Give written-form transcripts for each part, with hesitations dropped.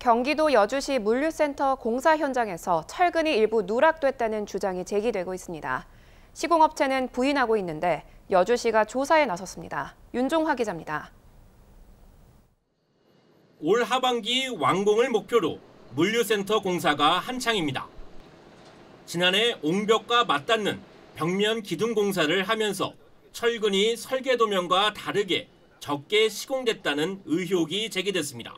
경기도 여주시 물류센터 공사 현장에서 철근이 일부 누락됐다는 주장이 제기되고 있습니다. 시공업체는 부인하고 있는데 여주시가 조사에 나섰습니다. 윤종화 기자입니다. 올 하반기 완공을 목표로 물류센터 공사가 한창입니다. 지난해 옹벽과 맞닿는 벽면 기둥 공사를 하면서 철근이 설계 도면과 다르게 적게 시공됐다는 의혹이 제기됐습니다.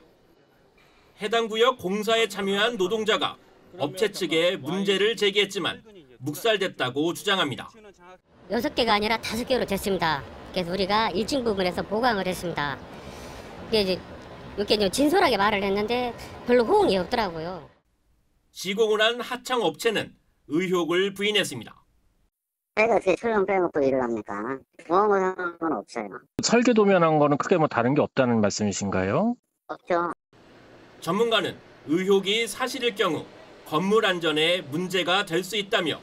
해당 구역 공사에 참여한 노동자가 업체 측에 문제를 제기했지만 묵살됐다고 주장합니다. 6개가 아니라 5개로 됐습니다. 그래서 우리가 1층 부분에서 보강을 했습니다. 이렇게 좀 진솔하게 말을 했는데 별로 호응이 없더라고요. 시공을 한 하청 업체는 의혹을 부인했습니다. 저희가 어떻게 철근 빼먹고 일을 합니까? 보험을 한 건 없어요. 설계 도면한 거는 크게 뭐 다른 게 없다는 말씀이신가요? 없죠. 전문가는 의혹이 사실일 경우 건물 안전에 문제가 될 수 있다며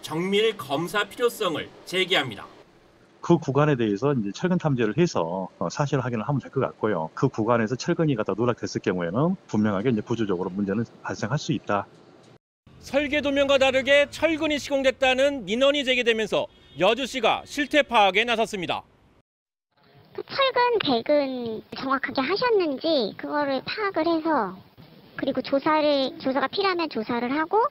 정밀 검사 필요성을 제기합니다. 그 구간에 대해서 이제 철근 탐지를 해서 사실 확인을 하면 될 것 같고요. 그 구간에서 철근이 갖다 누락됐을 경우에는 분명하게 이제 구조적으로 문제는 발생할 수 있다. 설계 도면과 다르게 철근이 시공됐다는 민원이 제기되면서 여주시가 실태 파악에 나섰습니다. 그 철근 배근 정확하게 하셨는지 그거를 파악을 해서 그리고 조사가 필요하면 조사를 하고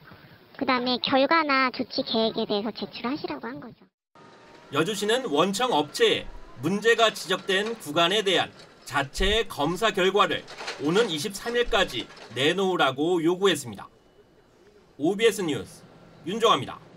그다음에 결과나 조치 계획에 대해서 제출하시라고 한 거죠. 여주시는 원청 업체에 문제가 지적된 구간에 대한 자체 검사 결과를 오는 23일까지 내놓으라고 요구했습니다. OBS 뉴스 윤종화입니다.